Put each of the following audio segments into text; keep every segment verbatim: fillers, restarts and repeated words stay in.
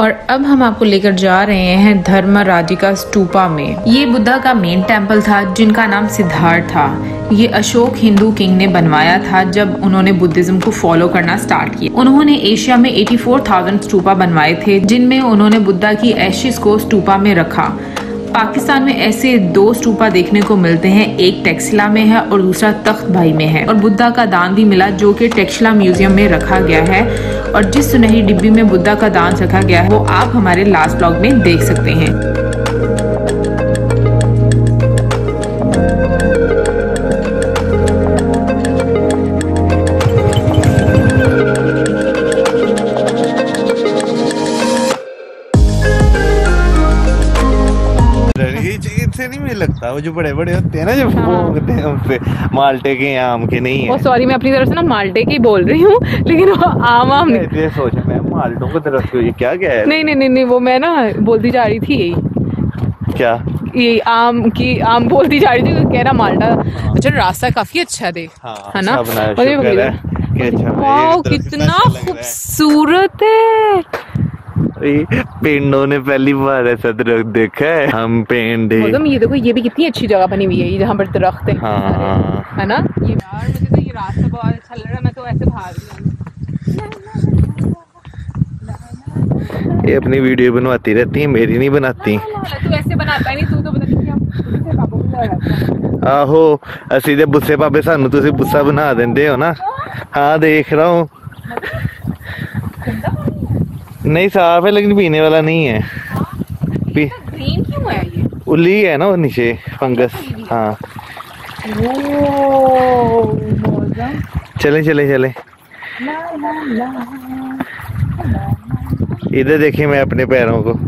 और अब हम आपको लेकर जा रहे हैं धर्म राजा स्टूपा में। ये बुद्धा का मेन टेम्पल था जिनका नाम सिद्धार्थ था। ये अशोक हिंदू किंग ने बनवाया था जब उन्होंने बुद्धिज्म को फॉलो करना स्टार्ट किया। उन्होंने एशिया में चौरासी हज़ार स्टूपा बनवाए थे जिनमें उन्होंने बुद्धा की एशिस को स्टूपा में रखा। पाकिस्तान में ऐसे दो स्टूपा देखने को मिलते हैं, एक टैक्सिला में है और दूसरा तख्त भाई में है। और बुद्धा का दान भी मिला जो कि टैक्सिला म्यूजियम में रखा गया है। और जिस सुनहरी डिब्बी में बुद्धा का दान रखा गया है वो आप हमारे लास्ट ब्लॉग में देख सकते हैं। नहीं मुझे लगता वो जो बड़े बड़े होते हैं ना जो बोलते हैं उनपे माल्टे के आम के नहीं है। ओ सॉरी, मैं अपनी तरफ से ना माल्टे की बोल रही हूँ लेकिन वो आम आम नहीं। सोच मैं माल्टों की तरफ से ये क्या क्या है? नहीं नहीं नहीं वो मैं ना बोलती जा रही थी यही क्या ये आम की आम बोलती जा रही थी कह रहा माल्टा। अच्छा रास्ता काफी अच्छा देख है ना, कितना खूबसूरत है। पेंडों ने पहली बार ऐसा दरख्त देखा है। हम पेंड मतलब ये देखो ये भी कितनी अच्छी जगह बनी हुई है ये जहाँ पर दरख्त है। हाँ। है ना ये यार मुझे तो ये रास्ता बहुत अच्छा लग रहा है। मैं तो ऐसे भाग रही हूँ। ये अपनी वीडियो बनवाती रहती है, मेरी नहीं बनाती। तू ऐसे बनाता है नहीं, तू तो बताती आहो असि दे गुस्से पापे सानू तुसी गुस्सा बना देंदे हो ना। हाँ देख रहा हूँ। नहीं साफ है लेकिन पीने वाला नहीं है। पी... ग्रीन क्यों है ये? उली है ना वो नीचे फंगस। हाँ चले चले चले इधर देखिए मैं अपने पैरों को।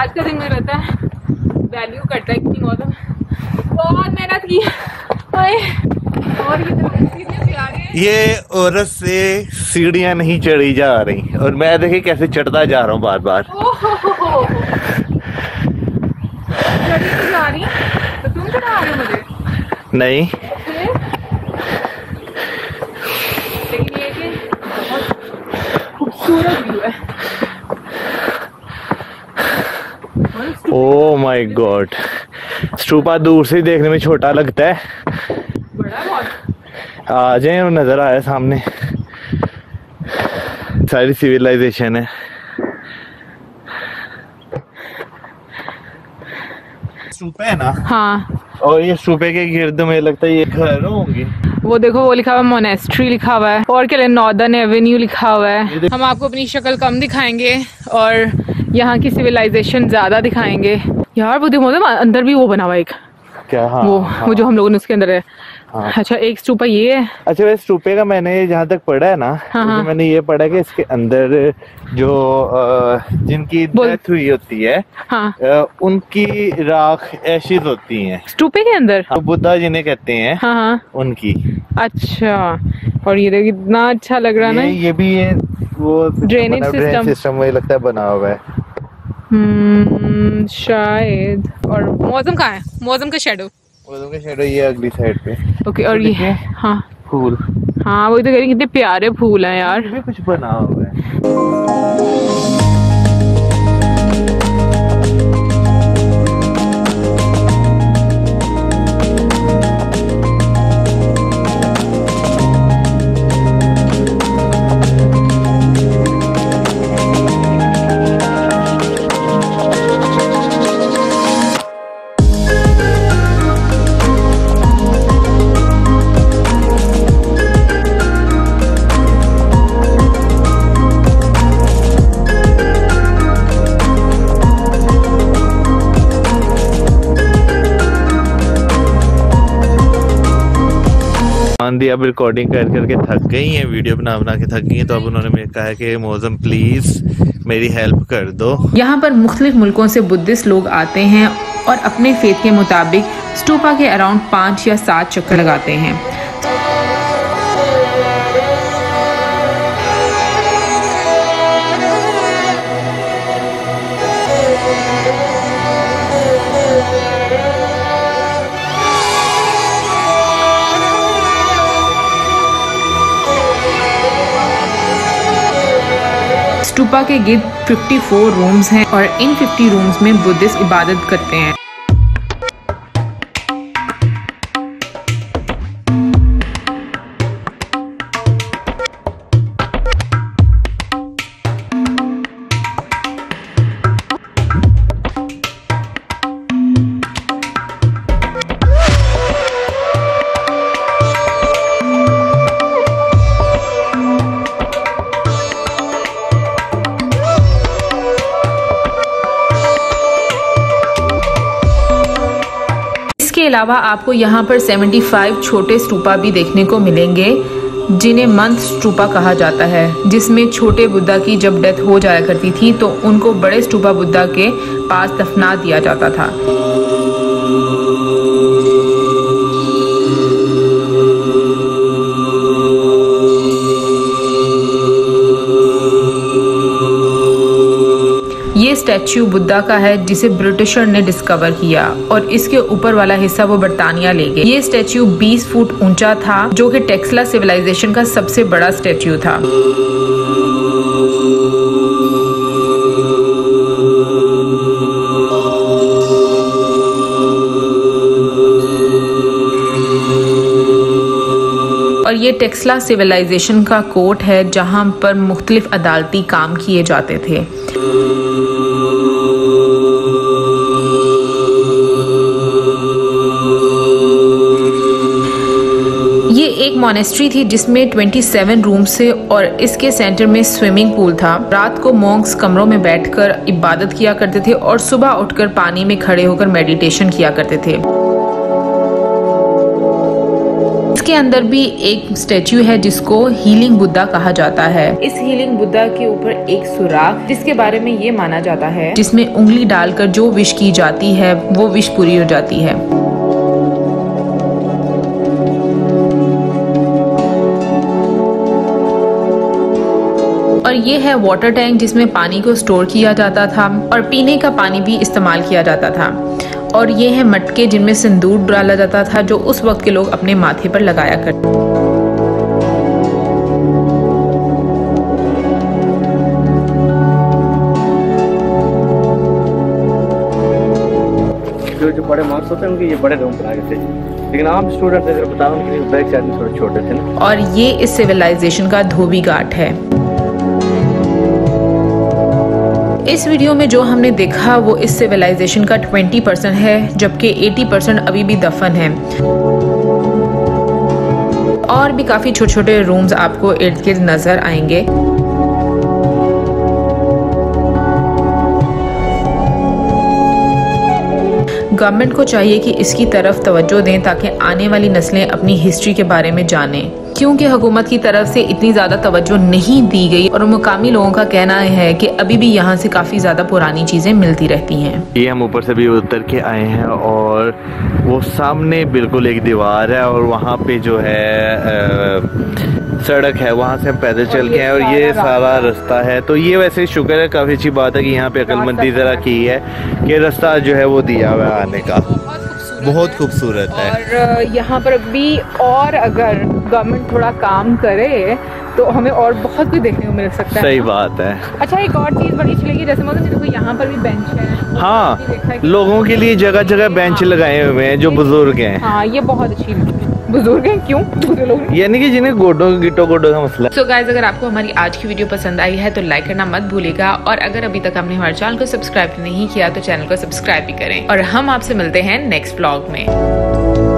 आज का दिन में रहता है वैल्यू करता है कि मौसम बहुत मेहनत की और ये औरत से सीढ़ियां नहीं चढ़ी जा रही और मैं देखिए कैसे चढ़ता जा रहा हूँ बार बार। ओ हो हो हो। चढ़ी जा रही तो तुम चढ़ा रहे हो मुझे? नहीं लेकिन ये कि बहुत खूबसूरत व्यू है। ओह माय गॉड, स्टूपा दूर से देखने में छोटा लगता है, बड़ा बहुत। आ जाए नजर आया सामने सारी सिविलाइजेशन है। स्टूपा है ना? हाँ। और ये स्टूपे के गिर्द में लगता है ये घर होंगे। वो देखो वो लिखा हुआ है मोनेस्ट्री लिखा हुआ है और क्या नॉर्दर्न एवेन्यू लिखा हुआ है। हम आपको अपनी शक्ल कम दिखाएंगे और यहाँ की सिविलाइजेशन ज्यादा दिखाएंगे। यार वो देखो मतलब अंदर भी वो बना हुआ एक क्या? हाँ, वो हाँ, वो जो हम लोगों ने उसके अंदर है। हाँ, अच्छा एक स्टूपा ये है। अच्छा वैसे स्टूपे का मैंने जहाँ तक पढ़ा है ना। हाँ, तो मैंने ये पढ़ा कि इसके अंदर जो जिनकी डेथ हुई होती है। हाँ, उनकी राख एशिज होती है स्टूपे के अंदर। हाँ, बुद्धा जिन्हें कहते हैं। हाँ, उनकी। अच्छा और ये देखो कितना अच्छा लग रहा ना। ये भी वो ड्रेनेज सिस्टम मुझे लगता है बना हुआ है शायद। और मौसम कहाँ है? मौसम का शेडो मौसम का शेडो ये अगली साइड पे। ओके और ये है। हाँ फूल। हाँ वही तो कह रही कितने प्यारे फूल हैं यार। ये कुछ बना हुआ है। बंदी अब रिकॉर्डिंग कर करके थक गई हैं, वीडियो बना बना के थक गई हैं, तो अब उन्होंने मेरे कहा है कि मौजम प्लीज मेरी हेल्प कर दो। यहाँ पर मुख्तलिफ मुल्कों से बुद्धिस्ट लोग आते हैं और अपने फेथ के मुताबिक स्टूपा के अराउंड पाँच या सात चक्कर लगाते हैं। स्तूपा के गिर्द चौवन रूम्स हैं और इन पचास रूम्स में बुद्धिस्ट इबादत करते हैं। इसके अलावा आपको यहाँ पर पचहत्तर छोटे स्तूपा भी देखने को मिलेंगे जिन्हें मंथ स्तूपा कहा जाता है, जिसमें छोटे बुद्धा की जब डेथ हो जाया करती थी तो उनको बड़े स्तूपा बुद्धा के पास दफना दिया जाता था। ये स्टैच्यू बुद्धा का है जिसे ब्रिटिशर ने डिस्कवर किया और इसके ऊपर वाला हिस्सा वो बर्तानिया ले गए। ये स्टैच्यू बीस फुट ऊंचा था जो कि टैक्सिला सिविलाइजेशन का सबसे बड़ा स्टैच्यू था। और ये टैक्सिला सिविलाइजेशन का कोर्ट है जहाँ पर मुख्तलिफ अदालती काम किए जाते थे। एक मॉनेस्ट्री थी जिसमें सत्ताईस रूम्स थे और इसके सेंटर में स्विमिंग पूल था। रात को मॉन्क्स कमरों में बैठकर इबादत किया करते थे और सुबह उठकर पानी में खड़े होकर मेडिटेशन किया करते थे। इसके अंदर भी एक स्टैच्यू है जिसको हीलिंग बुद्धा कहा जाता है। इस हीलिंग बुद्धा के ऊपर एक सुराख जिसके बारे में ये माना जाता है जिसमें उंगली डालकर जो विश की जाती है वो विश पूरी हो जाती है। और ये है वाटर टैंक जिसमें पानी को स्टोर किया जाता था और पीने का पानी भी इस्तेमाल किया जाता था। और ये है मटके जिनमें सिंदूर डाला जाता था जो उस वक्त के लोग अपने माथे पर लगाया करते। जो बड़े मार्क्स होते हैं उनके ये बड़े रूम बनाए थे, लेकिन आम स्टूडेंट अगर बताओ उनके बैक साइड में थोड़े छोटे थे ना। और ये इस सिविलाइजेशन का धोबी घाट है। इस वीडियो में जो हमने देखा वो इस सिविलाइजेशन का बीस परसेंट है जबकि अस्सी परसेंट अभी भी दफन है। और भी काफी छोटे छोटे रूम्स आपको इर्द गिर्द नजर आएंगे। गवर्नमेंट को चाहिए कि इसकी तरफ तवज्जो दें ताकि आने वाली नस्लें अपनी हिस्ट्री के बारे में जानें, क्योंकि हुकूमत की तरफ से इतनी ज़्यादा तवज्जो नहीं दी गई और मुकामी लोगों का कहना है कि अभी भी यहाँ से काफ़ी ज़्यादा पुरानी चीज़ें मिलती रहती हैं। ये हम ऊपर से भी उतर के आए हैं और वो सामने बिल्कुल एक दीवार है और वहाँ पे जो है आ, सड़क है, वहाँ से हम पैदल चल के हैं और ये सारा रास्ता है। तो ये वैसे शुक्र है, काफ़ी अच्छी बात है कि यहाँ पे अक्लमंदी ज़रा की है कि रास्ता जो है वो दिया हुआ है आने का, बहुत खूबसूरत है। और यहाँ पर भी और अगर गवर्नमेंट थोड़ा काम करे तो हमें और बहुत कुछ देखने को मिल सकता है। सही बात है। अच्छा, एक और चीज़ बड़ी अच्छी लगी, जैसे मतलब देखो यहाँ पर भी बेंच है। हाँ, लोगों के लिए जगह जगह बेंच लगाए हुए हैं जो बुजुर्ग हैं। हाँ, ये बहुत अच्छी लगी। बुजुर्ग हैं क्यों? लोग यानी कि जिन्हें गोडों गिटो गोडों का मसला। सो गाइस, अगर आपको हमारी आज की वीडियो पसंद आई है तो लाइक करना मत भूलिएगा और अगर अभी तक आपने हमारे चैनल को सब्सक्राइब नहीं किया तो चैनल को सब्सक्राइब भी करें और हम आपसे मिलते हैं नेक्स्ट व्लॉग में।